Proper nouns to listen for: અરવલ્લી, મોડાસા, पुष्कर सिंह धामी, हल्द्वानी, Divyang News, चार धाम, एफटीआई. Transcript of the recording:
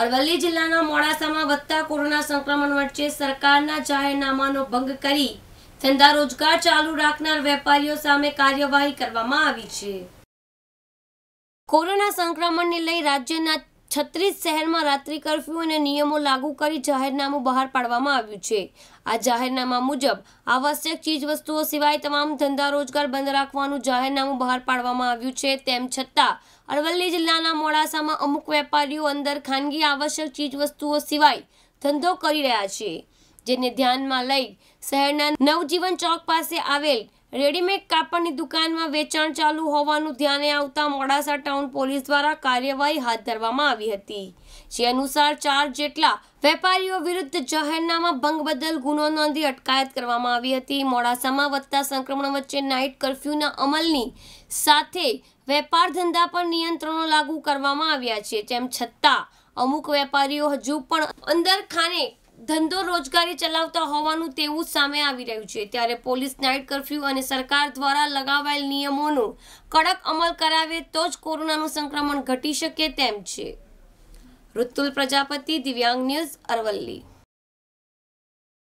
અરવલ્લી જિલ્લાના મોડાસામાં વધતા કોરોના સંક્રમણ વચ્ચે સરકારના જાહેરનામાનો ભંગ કરી ધંધા રોજગાર ચાલુ રાખનાર વેપારીઓ સામે કાર્યવાહી કરવામાં આવી છે। કોરોના સંક્રમણને લઈ રાજ્યના 36 શહેરમાં રાત્રિ કર્ફ્યુ અને નિયમો લાગુ કરી જાહેરનામું બહાર પાડવામાં આવ્યું છે। આ જાહેરનામા મુજબ આવશ્યક ચીજવસ્તુઓ સિવાય તમામ ધંધા રોજગાર બંધ રાખવાનું જાહેરનામું બહાર પાડવામાં આવ્યું છે। તેમ છતાં અરવલ્લી જિલ્લાના મોડાસામાં અમુક વેપારીઓ અંદર ખાનગી આવશ્યક ચીજવસ્તુઓ સિવાય ધંધો કરી રહ્યા છે, જેને ધ્યાનમાં લઈ શહેરના નવજીવન ચોક પાસે આવેલ रेडीमेड कापड़नी दुकानमां वेचाण चालू होवानुं ध्याने आवता मोडासा टाउन पोलीस द्वारा कार्यवाही हाथ धरवामां आवी हती। जे अनुसार 4 जेटला वेपारीओ विरुद्ध जाहेरनामा भंग बदल गुनो नोंधी अटकायत करवामां आवी हती। मोडासामां वधता संक्रमण वच्चे नाइट कर्फ्यूना अमलनी साथे वेपार धंधा पर नियंत्रणों लागू करवामां आव्या छे। तेम छतां अमुक वेपारीओ हजू पण अंदर खाने धंधो रोजगारी चलावता होवानुं तेवुं सामे आवी रह्युं छे। त्यारे पोलीस नाइट कर्फ्यू अने सरकार द्वारा लगावायेल नियमोनो कड़क अमल करावे तो ज कोरोनानुं संक्रमण घटी शके तेम छे। ऋतुल प्रजापति, दिव्यांग न्यूज, अरवल्ली।